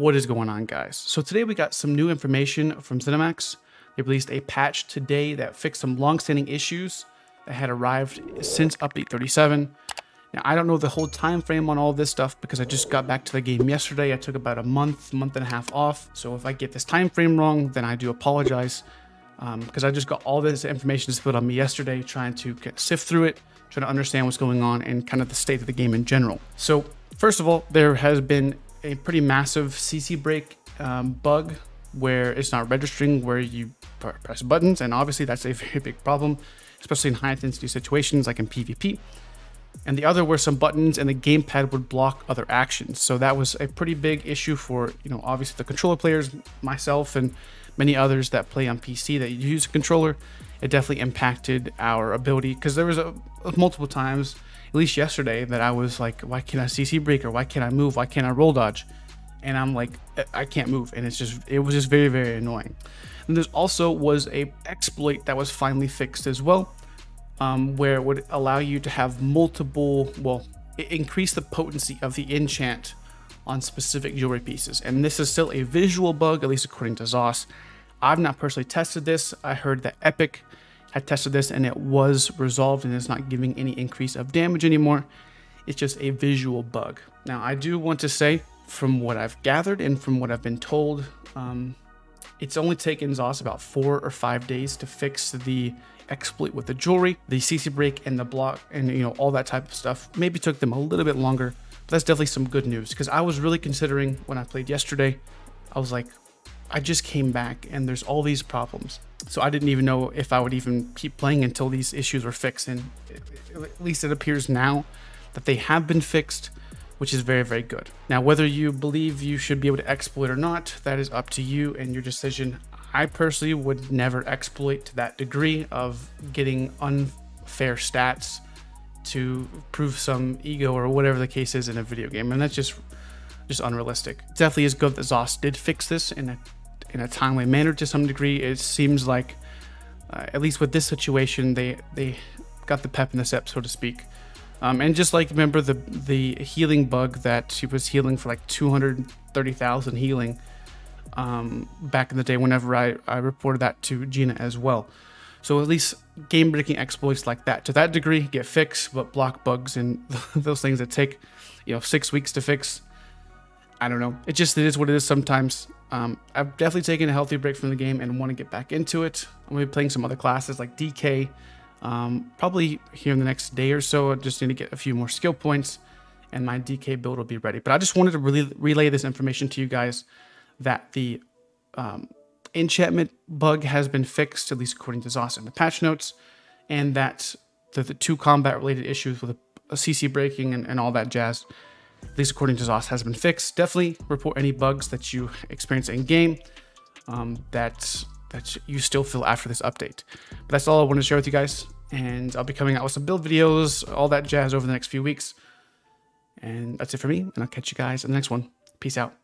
What is going on, guys? So today we got some new information from Zenimax. They released a patch today that fixed some long-standing issues that had arrived since update 37. Now, I don't know the whole time frame on all this stuff because I just got back to the game yesterday. I took about a month and a half off. So if I get this time frame wrong, then I do apologize because I just got all this information spilled on me yesterday, trying to sift through it, trying to understand what's going on and kind of the state of the game in general. So first of all, there has been a pretty massive CC break bug where it's not registering where you press buttons, and obviously that's a very big problem, especially in high intensity situations like in PvP. And the other were some buttons and the gamepad would block other actions. So that was a pretty big issue for, you know, obviously the controller players, myself and many others that play on PC that use a controller. It definitely impacted our ability because there was multiple times, at least yesterday, that I was like, why can't I CC break, or why can't I move, why can't I roll dodge? And I'm like, I can't move. And it was just very, very annoying. And there's also was a exploit that was finally fixed as well, where it would allow you to have multiple, well, it increased the potency of the enchant on specific jewelry pieces. And this is still a visual bug, at least according to Zos. I've not personally tested this. I heard that Epic had tested this and it was resolved and it's not giving any increase of damage anymore. It's just a visual bug. Now, I do want to say, from what I've gathered and from what I've been told, it's only taken Zos about 4 or 5 days to fix the exploit with the jewelry, the CC break and the block, and you know, all that type of stuff. Maybe took them a little bit longer, but that's definitely some good news, because I was really considering when I played yesterday, I was like, I just came back and there's all these problems. So I didn't even know if I would even keep playing until these issues were fixed. And at least it appears now that they have been fixed, which is very, very good. Now, whether you believe you should be able to exploit or not, that is up to you and your decision. I personally would never exploit to that degree of getting unfair stats to prove some ego or whatever the case is in a video game. And that's just unrealistic. It definitely is good that Zos did fix this in a timely manner to some degree. It seems like, at least with this situation, they got the pep in the step, so to speak. And just like, remember the healing bug that she was healing for like 230,000 healing back in the day whenever I reported that to Gina as well. So at least game-breaking exploits like that, to that degree, get fixed, but block bugs and those things that take, you know, 6 weeks to fix, I don't know. It just, it is what it is sometimes. I've definitely taken a healthy break from the game and want to get back into it. I'm going to be playing some other classes like DK, probably here in the next day or so. I just need to get a few more skill points and my DK build will be ready. But I just wanted to really relay this information to you guys that the enchantment bug has been fixed, at least according to Zos in the patch notes, and that the 2 combat related issues with a CC breaking and all that jazz, at least according to Zos, has been fixed. Definitely report any bugs that you experience in game that you still feel after this update. But that's all I want to share with you guys. And I'll be coming out with some build videos, all that jazz over the next few weeks. And that's it for me. And I'll catch you guys in the next one. Peace out.